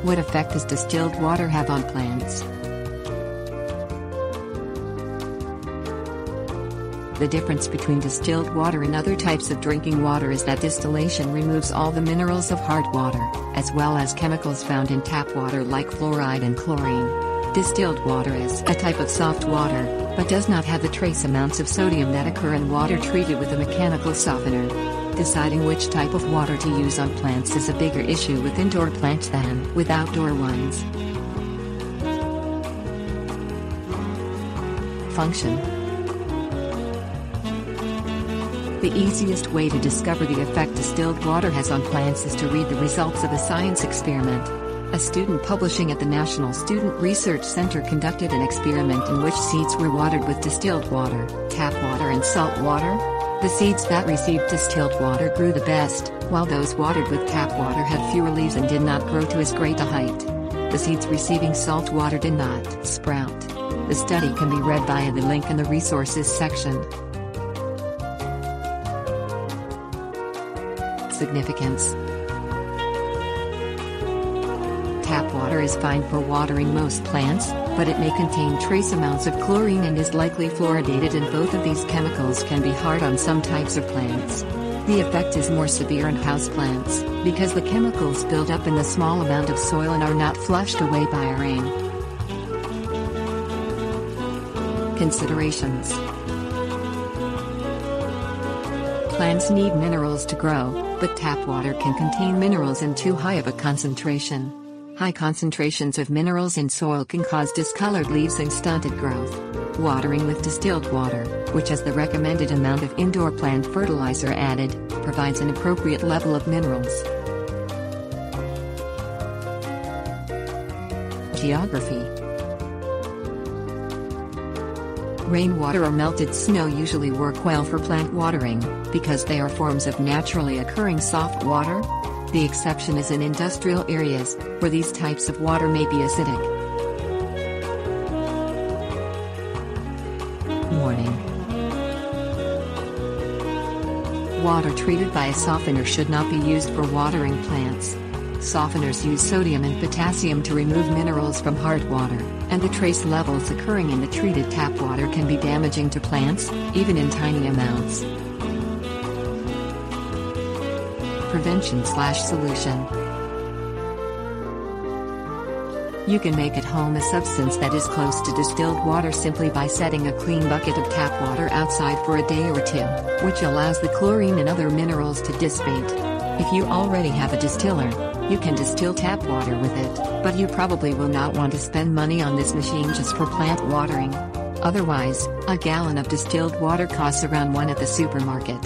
What effect does distilled water have on plants? The difference between distilled water and other types of drinking water is that distillation removes all the minerals of hard water, as well as chemicals found in tap water like fluoride and chlorine. Distilled water is a type of soft water, but does not have the trace amounts of sodium that occur in water treated with a mechanical softener. Deciding which type of water to use on plants is a bigger issue with indoor plants than with outdoor ones. Function. The easiest way to discover the effect distilled water has on plants is to read the results of a science experiment. A student publishing at the National Student Research Center conducted an experiment in which seeds were watered with distilled water, tap water and salt water. The seeds that received distilled water grew the best, while those watered with tap water had fewer leaves and did not grow to as great a height. The seeds receiving salt water did not sprout. The study can be read via the link in the resources section. Significance. Tap water is fine for watering most plants, but it may contain trace amounts of chlorine and is likely fluoridated, and both of these chemicals can be hard on some types of plants. The effect is more severe in houseplants, because the chemicals build up in the small amount of soil and are not flushed away by rain. Considerations. Plants need minerals to grow, but tap water can contain minerals in too high of a concentration. High concentrations of minerals in soil can cause discolored leaves and stunted growth. Watering with distilled water, which has the recommended amount of indoor plant fertilizer added, provides an appropriate level of minerals. Geography. Rainwater or melted snow usually work well for plant watering, because they are forms of naturally occurring soft water. The exception is in industrial areas, where these types of water may be acidic. Warning. Water treated by a softener should not be used for watering plants. Softeners use sodium and potassium to remove minerals from hard water, and the trace levels occurring in the treated tap water can be damaging to plants, even in tiny amounts. Prevention/solution. You can make at home a substance that is close to distilled water simply by setting a clean bucket of tap water outside for a day or two, which allows the chlorine and other minerals to dissipate. If you already have a distiller, you can distill tap water with it, but you probably will not want to spend money on this machine just for plant watering. Otherwise, a gallon of distilled water costs around $1 at the supermarket.